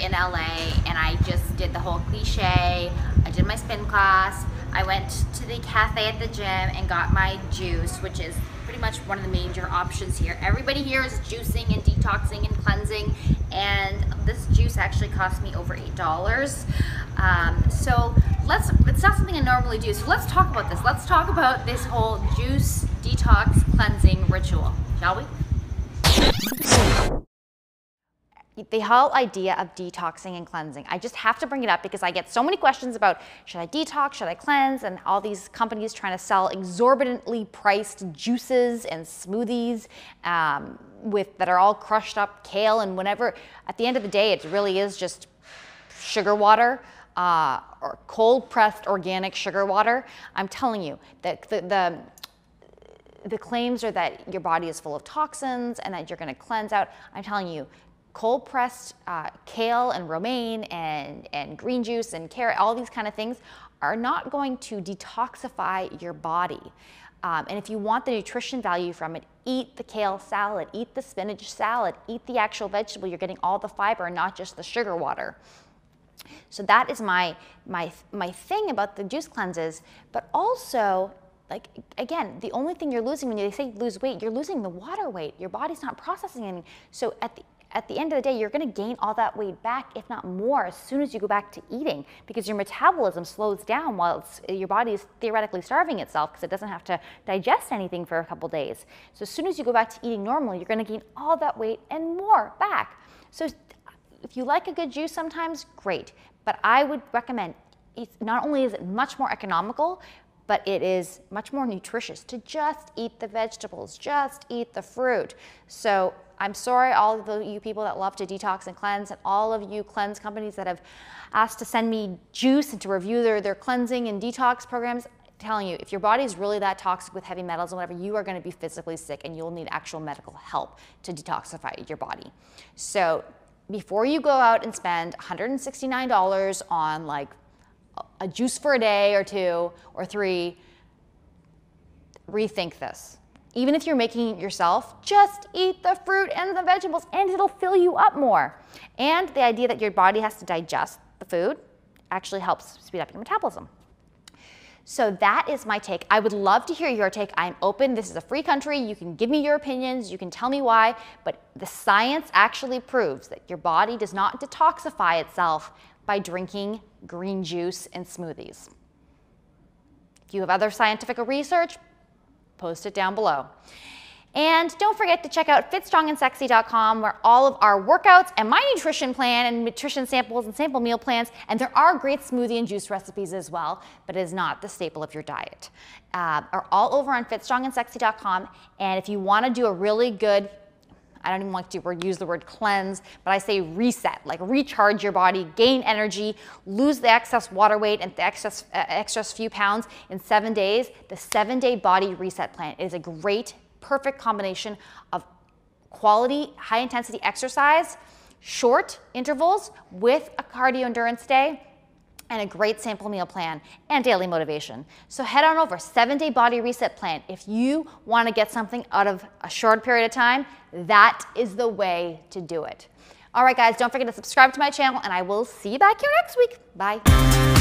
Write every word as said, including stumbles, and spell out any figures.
in L A, and I just did the whole cliche. I did my spin class. I went to the cafe at the gym and got my juice, which is pretty much one of the major options here. Everybody here is juicing and detoxing and cleansing, and this juice actually cost me over eight dollars. Um, so let's, it's not something I normally do, so let's talk about this. Let's talk about this whole juice detox cleansing ritual, shall we? The whole idea of detoxing and cleansing, I just have to bring it up because I get so many questions about, should I detox, should I cleanse, and all these companies trying to sell exorbitantly priced juices and smoothies um, with that are all crushed up kale and whatever. At the end of the day, it really is just sugar water. Uh, or cold-pressed organic sugar water. I'm telling you that the, the the claims are that your body is full of toxins and that you're going to cleanse out. I'm telling you, cold-pressed uh, kale and romaine and and green juice and carrot, all these kind of things are not going to detoxify your body. Um, and if you want the nutrition value from it, eat the kale salad, eat the spinach salad, eat the actual vegetable. You're getting all the fiber and not just the sugar water. So that is my, my, my thing about the juice cleanses, but also, like, again, the only thing you're losing when they say lose weight, you're losing the water weight. Your body's not processing anything. So at the, at the end of the day, you're gonna gain all that weight back, if not more, as soon as you go back to eating, because your metabolism slows down while it's, your body is theoretically starving itself because it doesn't have to digest anything for a couple days. So as soon as you go back to eating normally, you're gonna gain all that weight and more back. So if you like a good juice sometimes, great. But I would recommend, it's, not only is it much more economical, but it is much more nutritious to just eat the vegetables, just eat the fruit. So I'm sorry, all of you people that love to detox and cleanse, and all of you cleanse companies that have asked to send me juice and to review their, their cleansing and detox programs. Telling you, if your body is really that toxic with heavy metals and whatever, you are going to be physically sick and you'll need actual medical help to detoxify your body. So before you go out and spend one hundred sixty-nine dollars on like a juice for a day or two or three, rethink this. Even if you're making it yourself, just eat the fruit and the vegetables and it'll fill you up more. And the idea that your body has to digest the food actually helps speed up your metabolism. So that is my take. I would love to hear your take. I'm open. This is a free country. You can give me your opinions. You can tell me why. But the science actually proves that your body does not detoxify itself by drinking green juice and smoothies. If you have other scientific research, post it down below. And don't forget to check out fit strong and sexy dot com, where all of our workouts and my nutrition plan and nutrition samples and sample meal plans, and there are great smoothie and juice recipes as well, but it is not the staple of your diet, uh, are all over on fit strong and sexy dot com. And if you want to do a really good, I don't even like to use the word cleanse, but I say reset, like recharge your body, gain energy, lose the excess water weight and the excess, uh, excess few pounds in seven days, the seven day body reset plan is a great, perfect combination of quality, high intensity exercise, short intervals with a cardio endurance day, and a great sample meal plan and daily motivation. So head on over, seven day body reset plan. If you want to get something out of a short period of time, that is the way to do it. All right guys, don't forget to subscribe to my channel and I will see you back here next week. Bye.